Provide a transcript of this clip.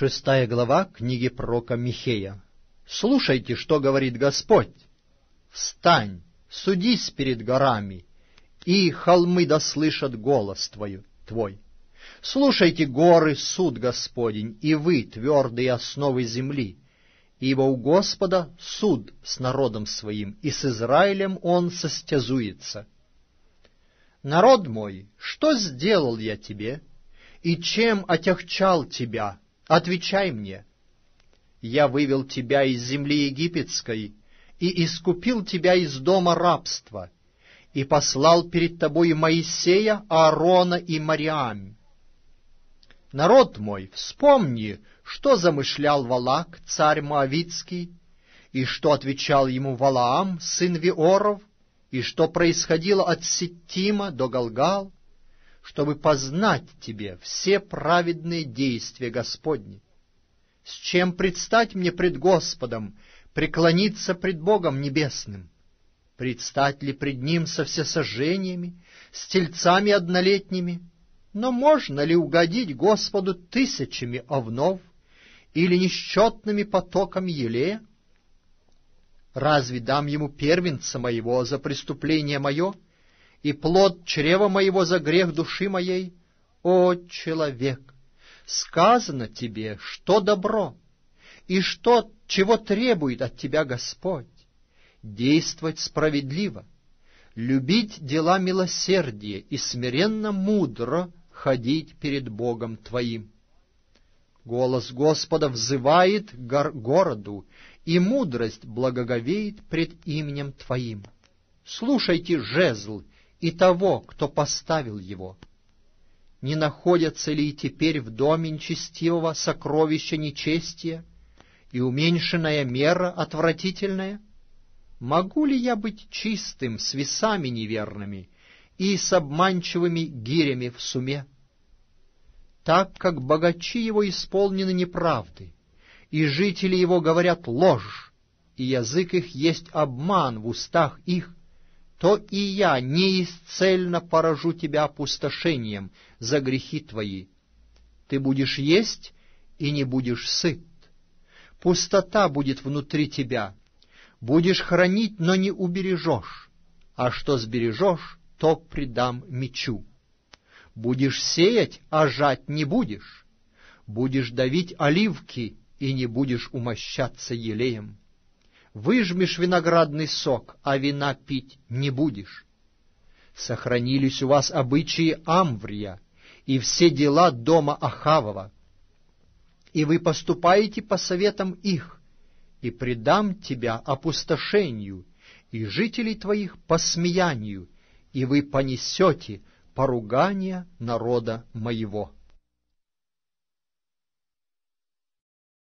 6 глава книги пророка Михея. «Слушайте, что говорит Господь. Встань, судись перед горами, и холмы дослышат голос твой. Слушайте, горы, суд Господень, и вы, твердые основы земли, ибо у Господа суд с народом своим, и с Израилем он состязуется. Народ мой, что сделал я тебе, и чем отягчал тебя? Отвечай мне. Я вывел тебя из земли египетской, и искупил тебя из дома рабства, и послал перед тобой Моисея, Аарона и Мариам. Народ мой, вспомни, что замышлял Валак, царь Моавитский, и что отвечал ему Валаам, сын Виоров, и что происходило от Ситтима до Галгал, чтобы познать тебе все праведные действия Господни. С чем предстать мне пред Господом, преклониться пред Богом Небесным? Предстать ли пред Ним со всесожжениями, с тельцами однолетними? Но можно ли угодить Господу тысячами овнов или несчетными потоками елея? Разве дам Ему первенца моего за преступление мое и плод чрева моего за грех души моей? О, человек, сказано тебе, что добро, и что, чего требует от тебя Господь? Действовать справедливо, любить дела милосердия и смиренно мудро ходить перед Богом твоим. Голос Господа взывает к городу, и мудрость благоговеет пред именем твоим. Слушайте жезл и того, кто поставил его. Не находятся ли и теперь в доме нечестивого сокровища нечестия и уменьшенная мера отвратительная? Могу ли я быть чистым с весами неверными и с обманчивыми гирями в суме? Так как богачи его исполнены неправды, и жители его говорят ложь, и язык их есть обман в устах их, то и я неисцельно поражу тебя опустошением за грехи твои. Ты будешь есть и не будешь сыт. Пустота будет внутри тебя. Будешь хранить, но не убережешь, а что сбережешь, то предам мечу. Будешь сеять, а жать не будешь. Будешь давить оливки, и не будешь умощаться елеем. Выжмешь виноградный сок, а вина пить не будешь. Сохранились у вас обычаи Амврия и все дела дома Ахавова, и вы поступаете по советам их, и предам тебя опустошению, и жителей твоих посмеянию, и вы понесете поругание народа моего».